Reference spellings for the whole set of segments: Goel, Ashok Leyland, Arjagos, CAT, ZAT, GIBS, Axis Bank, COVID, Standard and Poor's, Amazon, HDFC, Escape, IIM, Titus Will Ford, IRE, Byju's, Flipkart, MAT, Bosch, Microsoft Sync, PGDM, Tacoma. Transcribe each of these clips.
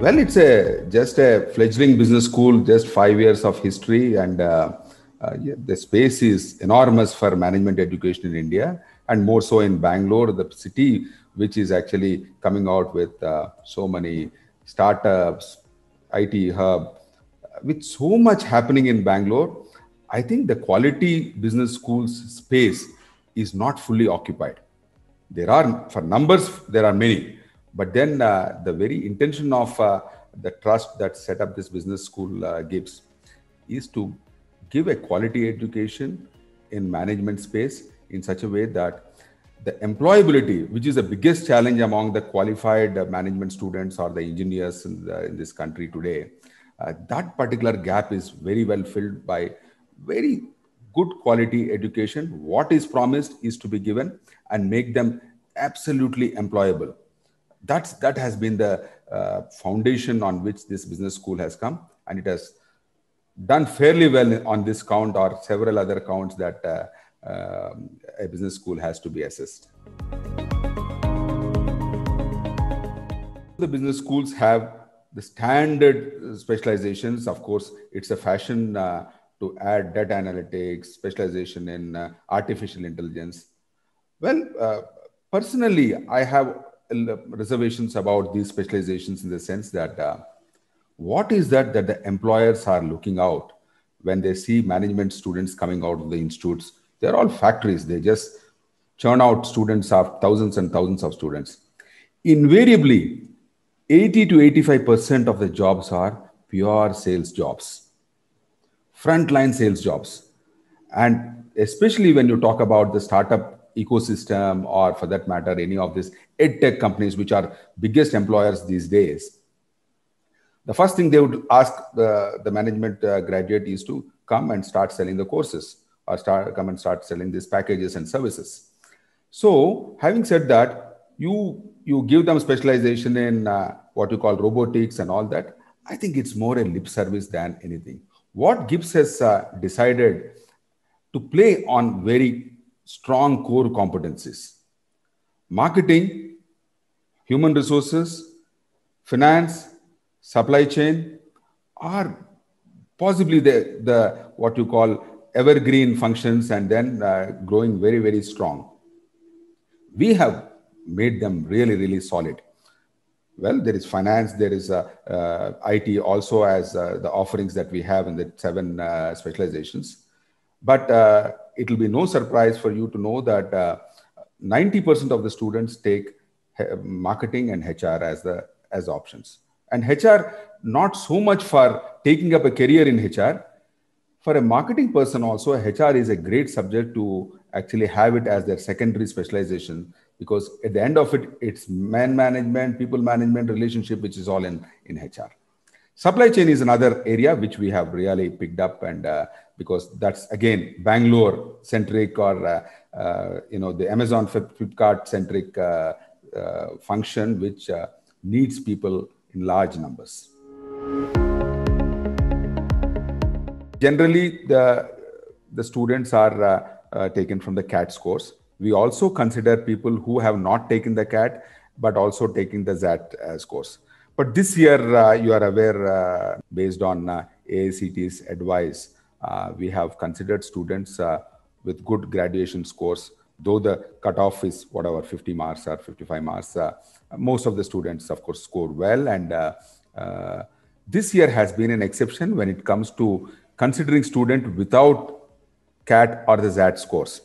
Well, it's just a fledgling business school, just 5 years of history, and the space is enormous for management education in India, and more so in Bangalore, the city which is actually coming out with so many startups, IT hub, with so much happening in Bangalore. I think the quality business schools space is not fully occupied. There are, for numbers, there are many, but then the very intention of the trust that set up this business school GIBS is to give a quality education in management space in such a way that the employability, which is the biggest challenge among the qualified management students or the engineers in this country today, that particular gap is very well filled by very good quality education. What is promised is to be given and make them absolutely employable. That has been the foundation on which this business school has come, and it has done fairly well on this count or several other counts that a business school has to be assessed. The business schools have the standard specializations. Of course, it's a fashion to add data analytics, specialization in artificial intelligence. Well, personally, I have reservations about these specializations in the sense that what is that the employers are looking out when they see management students coming out of the institutes? They're all factories. They just churn out students, of thousands and thousands of students. Invariably, 80 to 85% of the jobs are pure sales jobs. Frontline sales jobs. And especially when you talk about the startup ecosystem, or for that matter, any of these edtech companies, which are biggest employers these days, the first thing they would ask the management graduate is to come and start selling the courses, or come and start selling these packages and services. So having said that, you give them specialization in what you call robotics and all that. I think it's more a lip service than anything. What GIBS has decided to play on very strong core competencies: marketing, human resources, finance, supply chain, are possibly the what you call evergreen functions, and then growing very, very strong. We have made them really, really solid. Well, there is finance, there is IT also as the offerings that we have in the 7 specializations. But it will be no surprise for you to know that 90% of the students take marketing and HR as options. And HR, not so much for taking up a career in HR. For a marketing person also, HR is a great subject to actually have it as their secondary specialization, because at the end of it, it's man management, people management, relationship, which is all in HR. Supply chain is another area which we have really picked up, and because that's again Bangalore centric, or the Amazon Flipkart centric function, which needs people in large numbers. Generally, the students are taken from the CAT scores. We also consider people who have not taken the CAT, but also taking the ZAT scores. But this year, you are aware, based on AICT's advice, we have considered students with good graduation scores, though the cutoff is whatever, 50 marks or 55 marks. Most of the students, of course, score well. And this year has been an exception when it comes to considering students without CAT or the ZAT scores,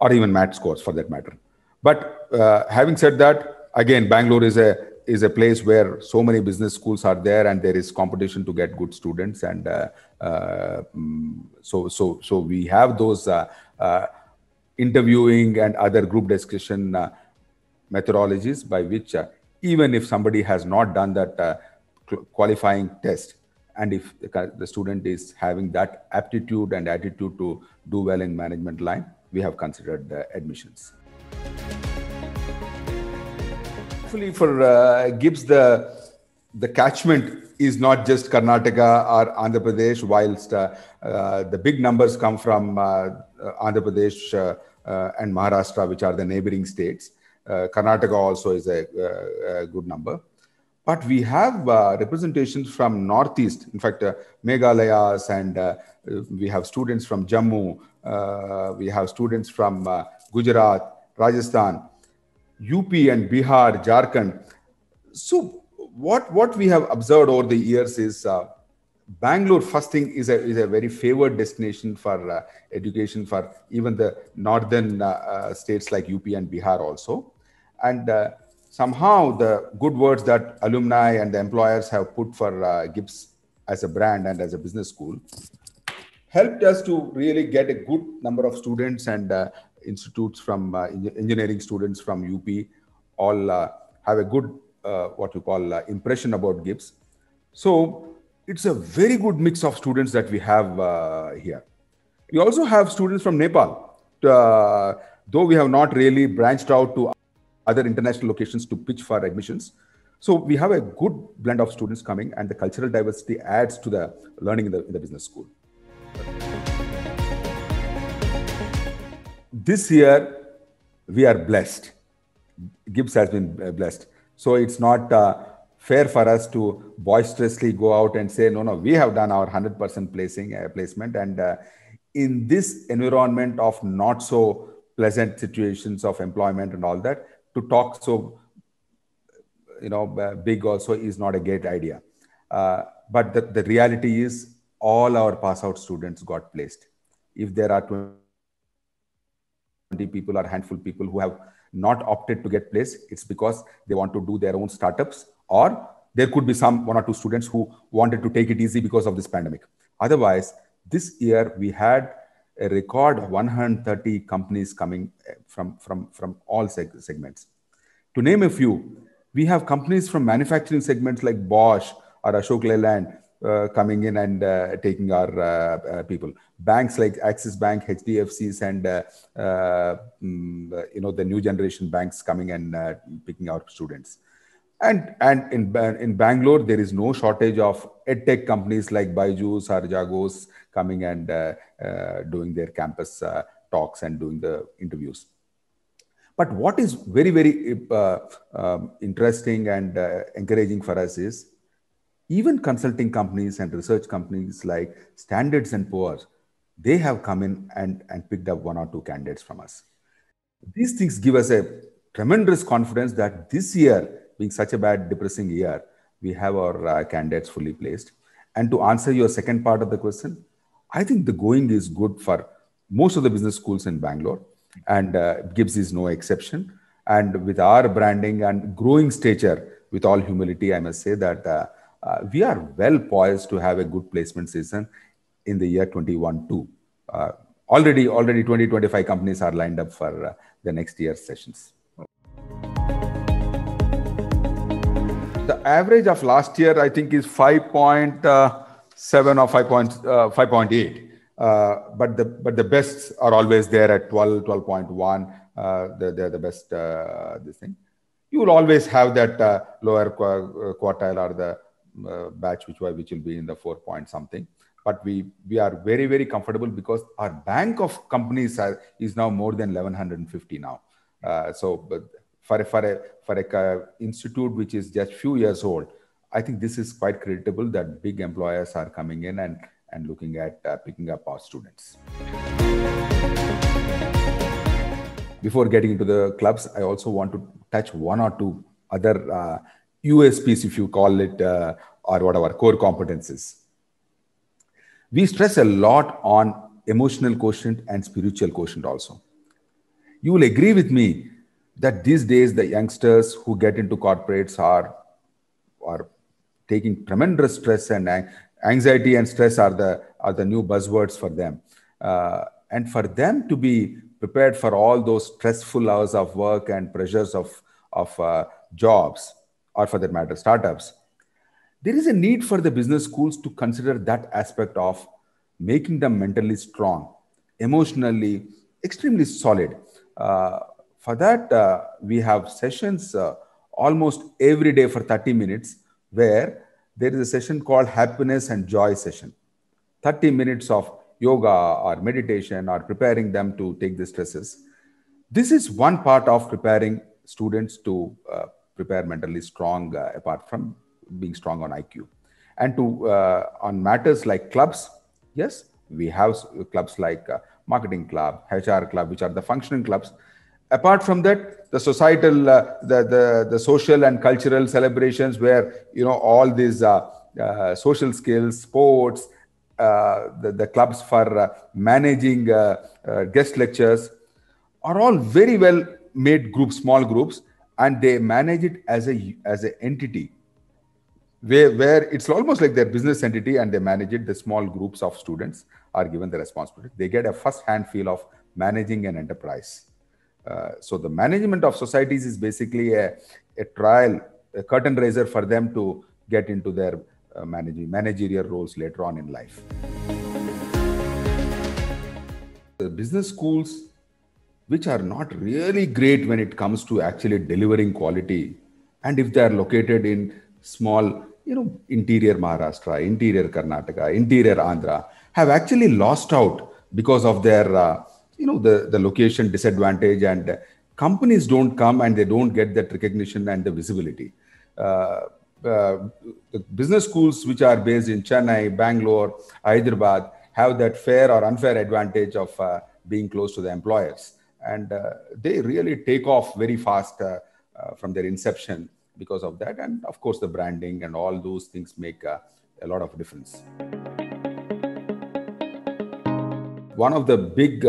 or even MAT scores for that matter. But having said that, again, Bangalore is a place where so many business schools are there, and there is competition to get good students, and so we have those interviewing and other group discussion methodologies by which even if somebody has not done that qualifying test, and if the student is having that aptitude and attitude to do well in management line, we have considered admissions. Hopefully for GIBS, the catchment is not just Karnataka or Andhra Pradesh, whilst the big numbers come from Andhra Pradesh and Maharashtra, which are the neighboring states. Karnataka also is a good number. But we have representations from Northeast, in fact, Meghalayas, and we have students from Jammu, we have students from Gujarat, Rajasthan, UP and Bihar, Jharkhand. So what we have observed over the years is Bangalore, first thing, is a very favored destination for education for even the northern states like UP and Bihar also. And somehow the good words that alumni and the employers have put for GIBS as a brand and as a business school helped us to really get a good number of students and institutes from engineering students from UP all have a good, what you call, impression about GIBS. So it's a very good mix of students that we have here. We also have students from Nepal, though we have not really branched out to other international locations to pitch for admissions. So we have a good blend of students coming, and the cultural diversity adds to the learning in the business school. This year, we are blessed. GIBS has been blessed. So it's not fair for us to boisterously go out and say, no, we have done our 100% placement. And in this environment of not so pleasant situations of employment and all that, to talk so big also is not a great idea. But the reality is all our pass out students got placed. If there are 20 people or a handful of people who have not opted to get placed, it's because they want to do their own startups, or there could be one or two students who wanted to take it easy because of this pandemic. Otherwise, this year we had a record 130 companies coming from all segments. To name a few, we have companies from manufacturing segments like Bosch or Ashok Leyland coming in and taking our people. Banks like Axis Bank, HDFCs, and the new generation banks coming and picking our students. And in Bangalore, there is no shortage of edtech companies like Byju's, Arjagos coming and doing their campus talks and doing the interviews. But what is very, very interesting and encouraging for us is even consulting companies and research companies like Standard and Poor's, they have come in and picked up one or two candidates from us. These things give us a tremendous confidence that this year, being such a bad, depressing year, we have our candidates fully placed. And to answer your second part of the question, I think the going is good for most of the business schools in Bangalore, and GIBS is no exception. And with our branding and growing stature, with all humility, I must say that we are well poised to have a good placement season in the year 21 too. Already 20-25 companies are lined up for the next year's sessions. The average of last year, I think, is 5.7 or 5.8. But the best are always there at 12, 12.1. They're the best. This thing, you will always have that lower quartile or the batch which will be in the 4 point something. But we are very, very comfortable because our bank of companies is now more than 1,150 now. For a institute which is just few years old, I think this is quite creditable that big employers are coming in and looking at picking up our students. Before getting into the clubs, I also want to touch one or two other USPs, if you call it, or whatever, core competences. We stress a lot on emotional quotient and spiritual quotient also. You will agree with me that these days the youngsters who get into corporates are taking tremendous stress, and anxiety and stress are the new buzzwords for them. And for them to be prepared for all those stressful hours of work and pressures of jobs, or for that matter, startups, there is a need for the business schools to consider that aspect of making them mentally strong, emotionally extremely solid. For that, we have sessions almost every day for 30 minutes, where there is a session called Happiness and Joy session. 30 minutes of yoga or meditation or preparing them to take the stresses. This is one part of preparing students to prepare mentally strong apart from being strong on IQ. And to on matters like clubs, yes, we have clubs like marketing club, HR club, which are the functioning clubs. Apart from that, the societal, the social and cultural celebrations where, you know, all these social skills, sports, the clubs for managing guest lectures are all very well made groups, small groups, and they manage it as an entity where it's almost like their business entity, and they manage it. The small groups of students are given the responsibility. They get a first-hand feel of managing an enterprise. So the management of societies is basically a trial, a curtain raiser for them to get into their managerial roles later on in life. The business schools, which are not really great when it comes to actually delivering quality, and if they are located in small, you know, interior Maharashtra, interior Karnataka, interior Andhra, have actually lost out because of their, you know, the location disadvantage, and companies don't come and they don't get that recognition and the visibility. The business schools which are based in Chennai, Bangalore, Hyderabad have that fair or unfair advantage of being close to the employers. And they really take off very fast from their inception because of that. And of course, the branding and all those things make a lot of difference. One of the big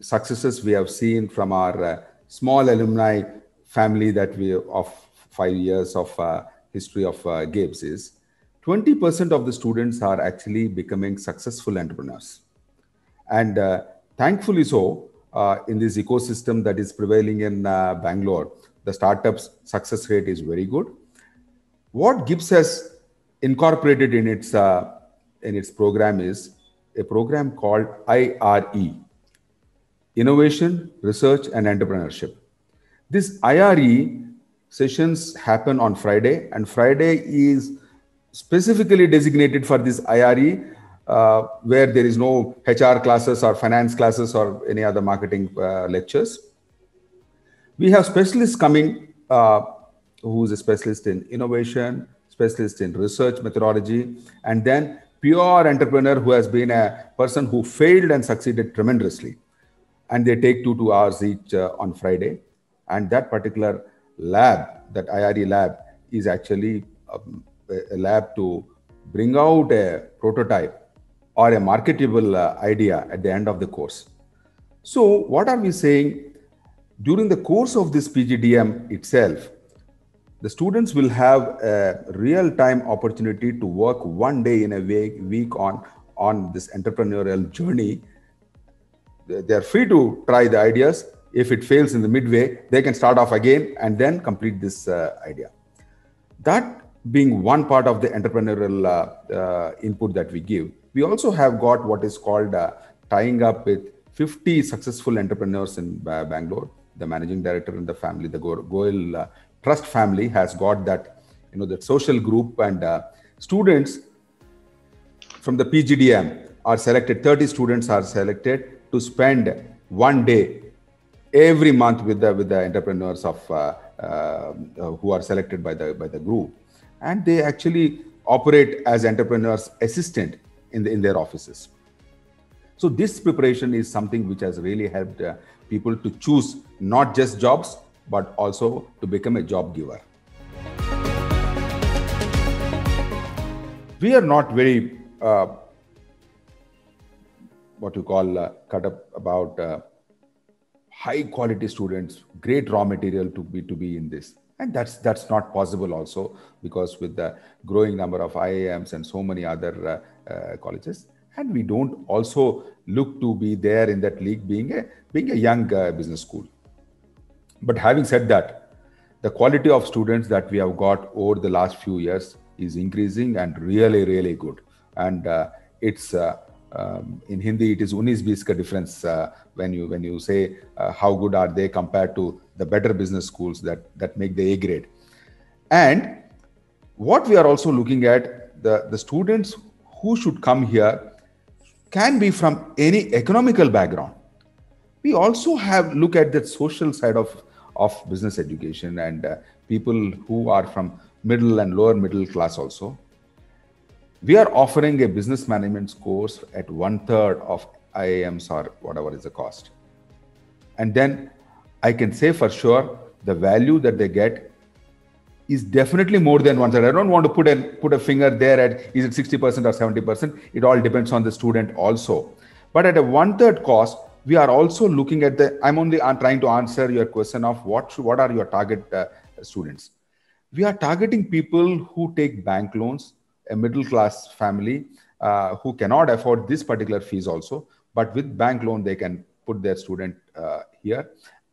successes we have seen from our small alumni family that we of 5 years of history of GIBS is 20% of the students are actually becoming successful entrepreneurs. And thankfully so, in this ecosystem that is prevailing in Bangalore, the startups success rate is very good. What GIBS has incorporated in its program is a program called IRE, Innovation, Research and Entrepreneurship. This IRE sessions happen on Friday, and Friday is specifically designated for this IRE, where there is no HR classes or finance classes or any other marketing lectures. We have specialists coming, who is a specialist in innovation, specialist in research methodology, and then pure entrepreneur who has been a person who failed and succeeded tremendously. And they take 2 hours each on Friday. And that particular lab, that IRE lab, is actually a lab to bring out a prototype or a marketable idea at the end of the course. So what are we saying? During the course of this PGDM itself, the students will have a real-time opportunity to work 1 day in a week on this entrepreneurial journey. They're free to try the ideas. If it fails in the midway, they can start off again and then complete this idea. That being one part of the entrepreneurial input that we give. We also have got what is called tying up with 50 successful entrepreneurs in Bangalore. The managing director and the family, the Goel Trust family, has got that, you know, that social group, and students from the PGDM are selected. 30 students are selected to spend 1 day every month with the entrepreneurs of who are selected by the group, and they actually operate as entrepreneurs assistant in their offices. So this preparation is something which has really helped people to choose not just jobs, but also to become a job giver. We are not very, what you call, cut up about high quality students, great raw material to be in this. And that's not possible also, because with the growing number of IIMs and so many other colleges, and we don't also look to be there in that league, being a young business school. But having said that, the quality of students that we have got over the last few years is increasing and really, really good. And it's in Hindi, it is unis bees ka difference when you say how good are they compared to the better business schools that make the A grade. And what we are also looking at, the students who should come here can be from any economical background. We also have look at that social side of of business education and people who are from middle and lower middle class also. We are offering a business management course at 1/3 of IIMs or whatever is the cost. And then I can say for sure the value that they get is definitely more than 1/3. I don't want to put a finger there at is it 60% or 70%. It all depends on the student also. But at a 1/3 cost, we are also looking at the, I'm only trying to answer your question of what are your target students. We are targeting people who take bank loans, a middle class family who cannot afford this particular fees also, but with bank loan, they can put their student here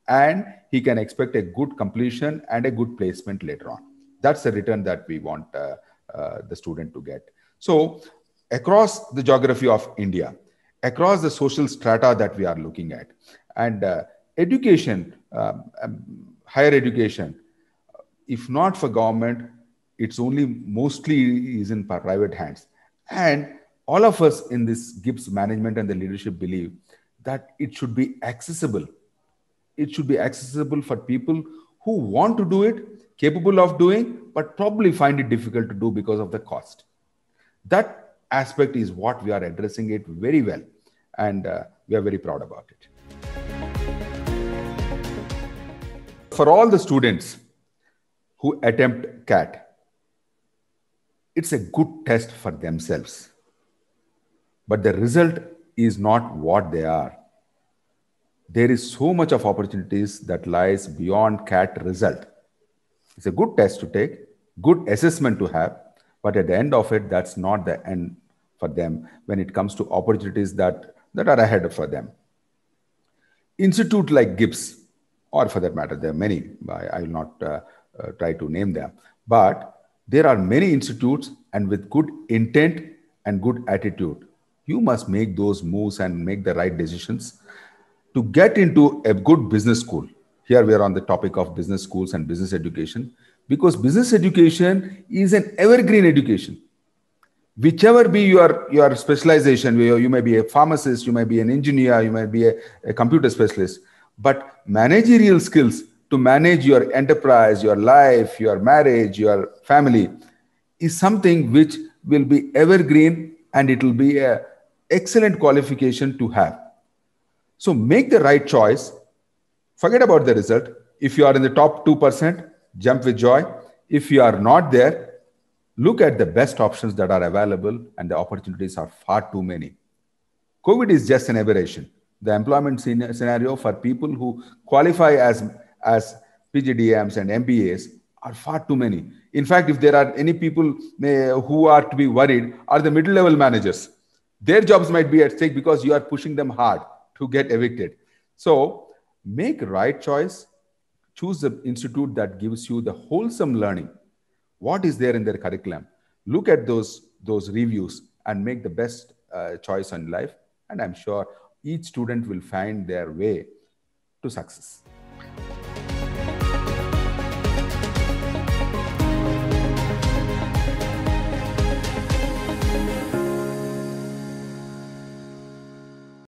and he can expect a good completion and a good placement later on. That's the return that we want the student to get. So across the geography of India, across the social strata that we are looking at, and education, higher education, if not for government, it's only mostly is in private hands. And all of us in this GIBS management and the leadership believe that it should be accessible. It should be accessible for people who want to do it, capable of doing, but probably find it difficult to do because of the cost. That aspect is what we are addressing it very well. And we are very proud about it. For all the students who attempt CAT, it's a good test for themselves, but the result is not what they are. There is so much of opportunities that lies beyond CAT result. It's a good test to take, good assessment to have, but at the end of it, that's not the end for them when it comes to opportunities that are ahead for them. Institute like GIBS, or for that matter, there are many, I will not try to name them, but there are many institutes, and with good intent and good attitude, you must make those moves and make the right decisions to get into a good business school. Here we are on the topic of business schools and business education, because business education is an evergreen education. Whichever be your specialization, you may be a pharmacist, you may be an engineer, you may be a computer specialist, but managerial skills to manage your enterprise, your life, your marriage, your family is something which will be evergreen, and it will be an excellent qualification to have. So make the right choice. Forget about the result. If you are in the top 2%, jump with joy. If you are not there, look at the best options that are available, and the opportunities are far too many. COVID is just an aberration. The employment scenario for people who qualify as PGDMs and MBAs are far too many. In fact, if there are any people who are to be worried are the middle-level managers. Their jobs might be at stake because you are pushing them hard to get evicted. So make right choice. Choose the institute that gives you the wholesome learning. What is there in their curriculum? Look at those reviews and make the best choice in life. And I'm sure each student will find their way to success.